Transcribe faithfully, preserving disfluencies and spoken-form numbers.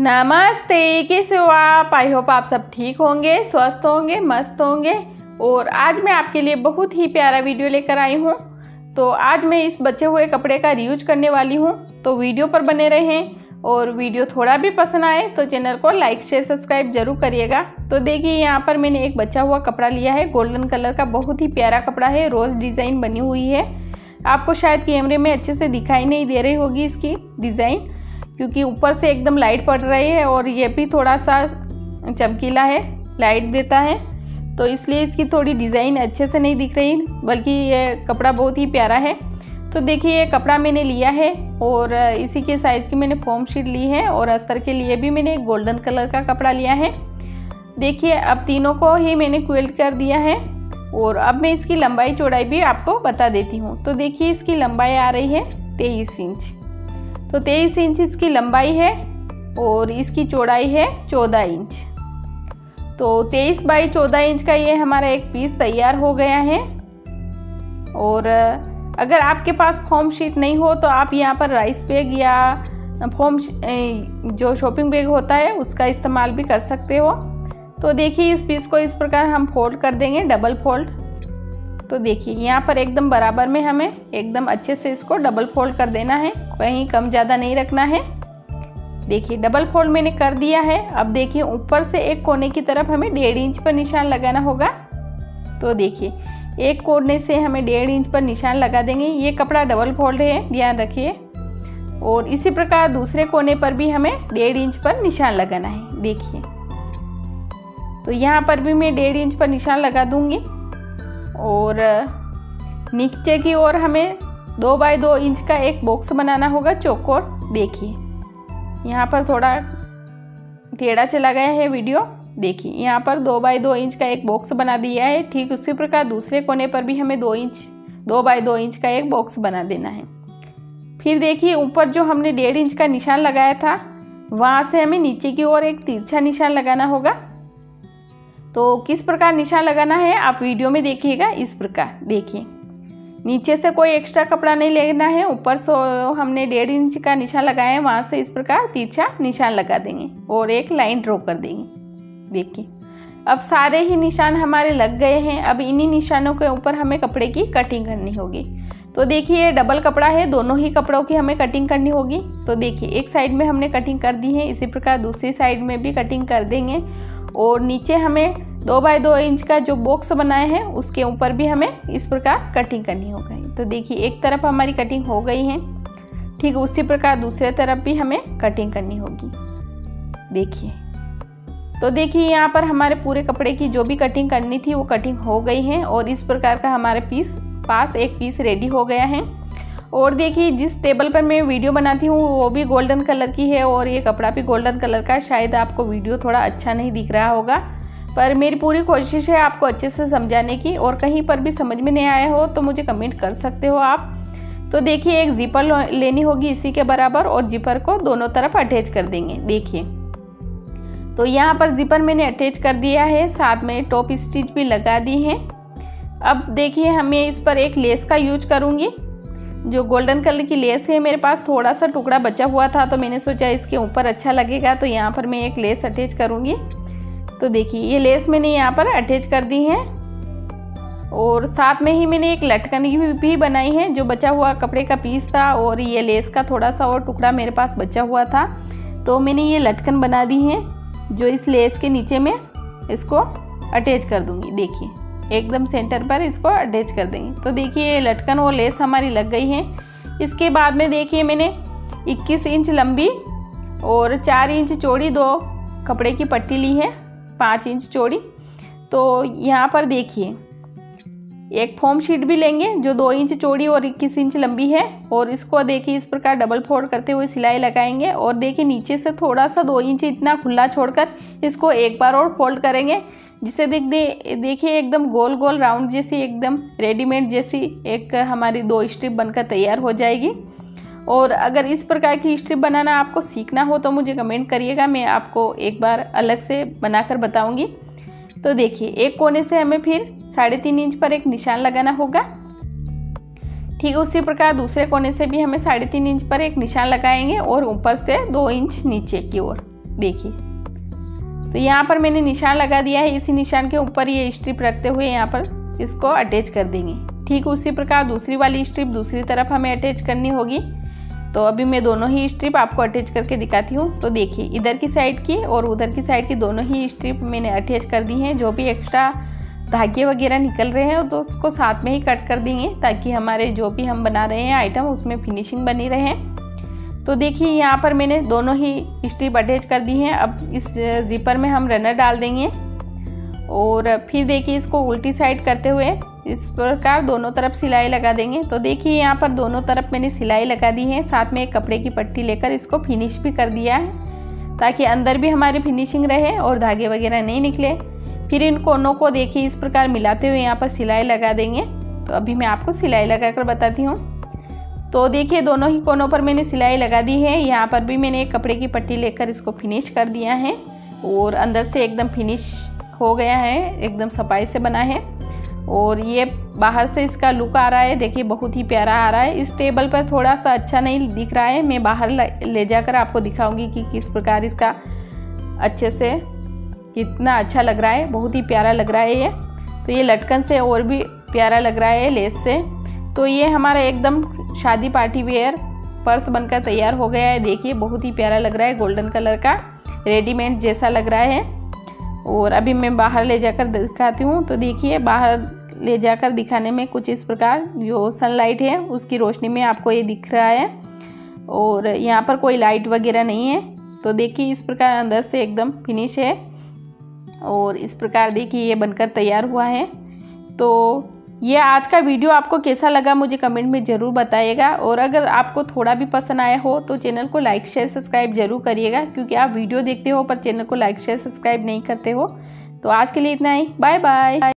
नमस्ते कैसे हो आप। आई होप आप सब ठीक होंगे, स्वस्थ होंगे, मस्त होंगे। और आज मैं आपके लिए बहुत ही प्यारा वीडियो लेकर आई हूँ। तो आज मैं इस बचे हुए कपड़े का रीयूज करने वाली हूँ, तो वीडियो पर बने रहें। और वीडियो थोड़ा भी पसंद आए तो चैनल को लाइक शेयर सब्सक्राइब जरूर करिएगा। तो देखिए यहाँ पर मैंने एक बचा हुआ कपड़ा लिया है, गोल्डन कलर का बहुत ही प्यारा कपड़ा है, रोज़ डिज़ाइन बनी हुई है। आपको शायद कैमरे में अच्छे से दिखाई नहीं दे रही होगी इसकी डिज़ाइन, क्योंकि ऊपर से एकदम लाइट पड़ रही है और ये भी थोड़ा सा चमकीला है, लाइट देता है, तो इसलिए इसकी थोड़ी डिज़ाइन अच्छे से नहीं दिख रही, बल्कि ये कपड़ा बहुत ही प्यारा है। तो देखिए ये कपड़ा मैंने लिया है और इसी के साइज़ की मैंने फोम शीट ली है और अस्तर के लिए भी मैंने गोल्डन कलर का कपड़ा लिया है। देखिए अब तीनों को ही मैंने क्विल्ट कर दिया है और अब मैं इसकी लंबाई चौड़ाई भी आपको बता देती हूँ। तो देखिए इसकी लंबाई आ रही है तेईस इंच, तो तेईस इंच इसकी लंबाई है और इसकी चौड़ाई है चौदह इंच। तो तेईस बाई चौदह इंच का ये हमारा एक पीस तैयार हो गया है। और अगर आपके पास फोम शीट नहीं हो तो आप यहाँ पर राइस बैग या फोम जो शॉपिंग बैग होता है उसका इस्तेमाल भी कर सकते हो। तो देखिए इस पीस को इस प्रकार हम फोल्ड कर देंगे, डबल फोल्ड। तो देखिए यहाँ पर एकदम बराबर में हमें एकदम अच्छे से इसको डबल फोल्ड कर देना है, कहीं कम ज़्यादा नहीं रखना है। देखिए डबल फोल्ड मैंने कर दिया है। अब देखिए ऊपर से एक कोने की तरफ हमें डेढ़ इंच पर निशान लगाना होगा। तो देखिए एक कोने से हमें डेढ़ इंच पर निशान लगा देंगे। ये कपड़ा डबल फोल्ड है, ध्यान रखिए। और इसी प्रकार दूसरे कोने पर भी हमें डेढ़ इंच पर निशान लगाना है। देखिए तो यहाँ पर भी मैं डेढ़ इंच पर निशान लगा दूँगी। और नीचे की ओर हमें दो बाई दो इंच का एक बॉक्स बनाना होगा चौकोर। देखिए यहाँ पर थोड़ा टेढ़ा चला गया है वीडियो। देखिए यहाँ पर दो बाई दो इंच का एक बॉक्स बना दिया है। ठीक उसी प्रकार दूसरे कोने पर भी हमें दो इंच दो बाई दो इंच का एक बॉक्स बना देना है। फिर देखिए ऊपर जो हमने डेढ़ इंच का निशान लगाया था वहाँ से हमें नीचे की ओर एक तिरछा निशान लगाना होगा। तो किस प्रकार निशान लगाना है आप वीडियो में देखिएगा। इस प्रकार देखिए नीचे से कोई एक्स्ट्रा कपड़ा नहीं लेना है, ऊपर से हमने डेढ़ इंच का निशान लगाया है वहाँ से इस प्रकार तिरछा निशान लगा देंगे और एक लाइन ड्रॉ कर देंगे। देखिए अब सारे ही निशान हमारे लग गए हैं। अब इन्हीं निशानों के ऊपर हमें कपड़े की कटिंग करनी होगी। तो देखिए ये डबल कपड़ा है, दोनों ही कपड़ों की हमें कटिंग करनी होगी। तो देखिए एक साइड में हमने कटिंग कर दी है, इसी प्रकार दूसरी साइड में भी कटिंग कर देंगे। और नीचे हमें दो बाई दो इंच का जो बॉक्स बनाया है उसके ऊपर भी हमें इस प्रकार कटिंग करनी होगी। तो देखिए एक तरफ हमारी कटिंग हो गई है, ठीक उसी प्रकार दूसरे तरफ भी हमें कटिंग करनी होगी। देखिए तो देखिए यहाँ पर हमारे पूरे कपड़े की जो भी कटिंग करनी थी वो कटिंग हो गई है और इस प्रकार का हमारे पीस पास एक पीस रेडी हो गया है। और देखिए जिस टेबल पर मैं वीडियो बनाती हूँ वो भी गोल्डन कलर की है और ये कपड़ा भी गोल्डन कलर का। शायद आपको वीडियो थोड़ा अच्छा नहीं दिख रहा होगा, पर मेरी पूरी कोशिश है आपको अच्छे से समझाने की। और कहीं पर भी समझ में नहीं आया हो तो मुझे कमेंट कर सकते हो आप। तो देखिए एक जिपर लेनी होगी इसी के बराबर और जिपर को दोनों तरफ अटैच कर देंगे। देखिए तो यहाँ पर जिपर मैंने अटैच कर दिया है, साथ में टॉप स्टिच भी लगा दी है। अब देखिए हमें इस पर एक लेस का यूज करूँगी। जो गोल्डन कलर की लेस है मेरे पास थोड़ा सा टुकड़ा बचा हुआ था, तो मैंने सोचा इसके ऊपर अच्छा लगेगा तो यहाँ पर मैं एक लेस अटैच करूँगी। तो देखिए ये लेस मैंने यहाँ पर अटैच कर दी है और साथ में ही मैंने एक लटकन भी बनाई है। जो बचा हुआ कपड़े का पीस था और ये लेस का थोड़ा सा और टुकड़ा मेरे पास बचा हुआ था, तो मैंने ये लटकन बना दी है जो इस लेस के नीचे में इसको अटैच कर दूँगी। देखिए एकदम सेंटर पर इसको अटैच कर देंगे। तो देखिए लटकन और लेस हमारी लग गई है। इसके बाद में देखिए मैंने इक्कीस इंच लंबी और चार इंच चौड़ी दो कपड़े की पट्टी ली है, पाँच इंच चौड़ी। तो यहाँ पर देखिए एक फोम शीट भी लेंगे जो दो इंच चौड़ी और इक्कीस इंच लंबी है और इसको देखिए इस प्रकार डबल फोल्ड करते हुए सिलाई लगाएंगे। और देखिए नीचे से थोड़ा सा दो इंच इतना खुला छोड़कर इसको एक बार और फोल्ड करेंगे, जिसे देख दे देखिए एकदम गोल गोल राउंड जैसी एकदम रेडीमेड जैसी एक हमारी दो स्ट्रिप बनकर तैयार हो जाएगी। और अगर इस प्रकार की स्ट्रिप बनाना आपको सीखना हो तो मुझे कमेंट करिएगा, मैं आपको एक बार अलग से बनाकर बताऊंगी। तो देखिए एक कोने से हमें फिर साढ़े तीन इंच पर एक निशान लगाना होगा, ठीक उसी प्रकार दूसरे कोने से भी हमें साढ़े तीन इंच पर एक निशान लगाएंगे और ऊपर से दो इंच नीचे की ओर। देखिए, तो यहाँ पर मैंने निशान लगा दिया है। इसी निशान के ऊपर ये स्ट्रिप रखते हुए यहाँ पर इसको अटैच कर देंगे। ठीक उसी प्रकार दूसरी वाली स्ट्रिप दूसरी तरफ हमें अटैच करनी होगी। तो अभी मैं दोनों ही स्ट्रिप आपको अटैच करके दिखाती हूँ। तो देखिए, इधर की साइड की और उधर की साइड की दोनों ही स्ट्रिप मैंने अटैच कर दी हैं। जो भी एक्स्ट्रा धागे वगैरह निकल रहे हैं तो उसको साथ में ही कट कर देंगे, ताकि हमारे जो भी हम बना रहे हैं आइटम उसमें फिनिशिंग बनी रहे। तो देखिए, यहाँ पर मैंने दोनों ही स्ट्रिप अटैच कर दी हैं। अब इस जिपर में हम रनर डाल देंगे और फिर देखिए इसको उल्टी साइड करते हुए इस प्रकार दोनों तरफ सिलाई लगा देंगे। तो देखिए, यहाँ पर दोनों तरफ मैंने सिलाई लगा दी है। साथ में एक कपड़े की पट्टी लेकर इसको फिनिश भी कर दिया है, ताकि अंदर भी हमारी फिनिशिंग रहे और धागे वगैरह नहीं निकले। फिर इन कोनों को देखिए इस प्रकार मिलाते हुए यहाँ पर सिलाई लगा देंगे। तो अभी मैं आपको सिलाई लगा कर बताती हूँ। तो देखिए, दोनों ही कोनों पर मैंने सिलाई लगा दी है। यहाँ पर भी मैंने एक कपड़े की पट्टी लेकर इसको फिनिश कर दिया है और अंदर से एकदम फिनिश हो गया है, एकदम सफाई से बना है। और ये बाहर से इसका लुक आ रहा है, देखिए बहुत ही प्यारा आ रहा है। इस टेबल पर थोड़ा सा अच्छा नहीं दिख रहा है, मैं बाहर ले जाकर आपको दिखाऊंगी कि किस प्रकार इसका अच्छे से कितना अच्छा लग रहा है। बहुत ही प्यारा लग रहा है ये। तो ये लटकन से और भी प्यारा लग रहा है लेस से। तो ये हमारा एकदम शादी पार्टी वेयर पर्स बनकर तैयार हो गया है। देखिए बहुत ही प्यारा लग रहा है, गोल्डन कलर का रेडीमेड जैसा लग रहा है। और अभी मैं बाहर ले जाकर दिखाती हूँ। तो देखिए, बाहर ले जाकर दिखाने में कुछ इस प्रकार जो सनलाइट है उसकी रोशनी में आपको ये दिख रहा है। और यहाँ पर कोई लाइट वगैरह नहीं है। तो देखिए इस प्रकार अंदर से एकदम फिनिश है और इस प्रकार देखिए ये बनकर तैयार हुआ है। तो ये आज का वीडियो आपको कैसा लगा मुझे कमेंट में ज़रूर बताइएगा। और अगर आपको थोड़ा भी पसंद आया हो तो चैनल को लाइक शेयर सब्सक्राइब ज़रूर करिएगा, क्योंकि आप वीडियो देखते हो पर चैनल को लाइक शेयर सब्सक्राइब नहीं करते हो। तो आज के लिए इतना ही, बाय बाय।